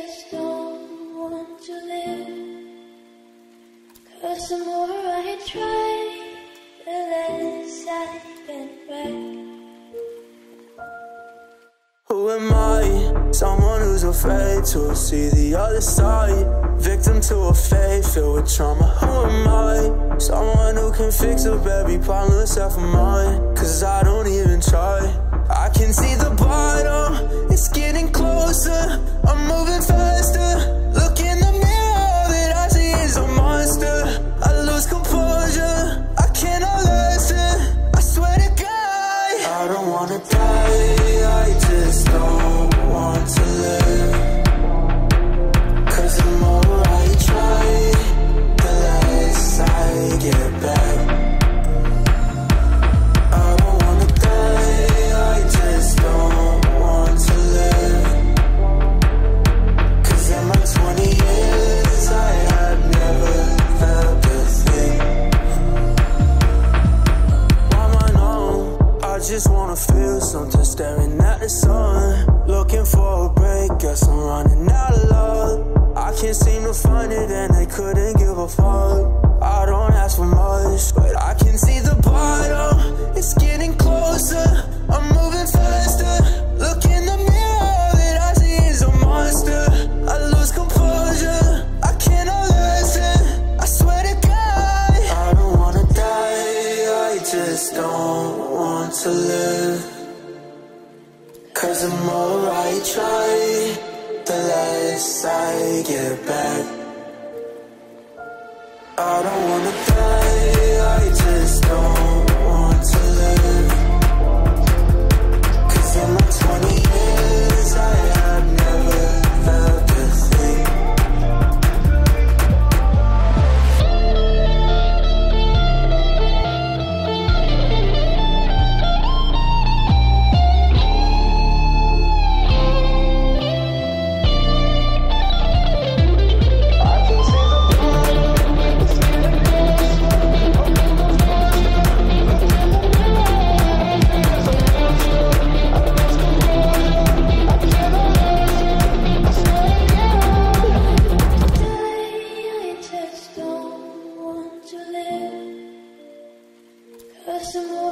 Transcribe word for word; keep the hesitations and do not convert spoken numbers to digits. just don't want to live. Cause the more I try, the less I get back. Who am I? Someone who's afraid to see the other side. Victim to a fate filled with trauma. Who am I? Someone who can fix up every problem except for mine. Cause I don't even try. I can see the bottom, it's getting closer. I'm moving faster. Look in the mirror, all that I see is a monster. I lose composure, I cannot listen. I swear to God, I don't wanna die, I just don't want to live. The more I try, the less I get back. I don't wanna die, I just don't want to live. Cause in my twenty years I had never felt a thing. Why am I numb? I just wanna feel something, staring at the sun. Looking for a break, guess I'm running out of love. I can't seem to find it and I couldn't give a fuck. I don't ask for much, but I can see the bottom. It's getting closer, I'm moving faster. Look in the mirror, all that I see is a monster. I lose composure, I cannot listen. I swear to God, I don't wanna die, I just don't want to live. Cause the more I try, the less I get back. I don't wanna die, I just don't want to live. Cause in my twenty years I have never felt a thing. Some more.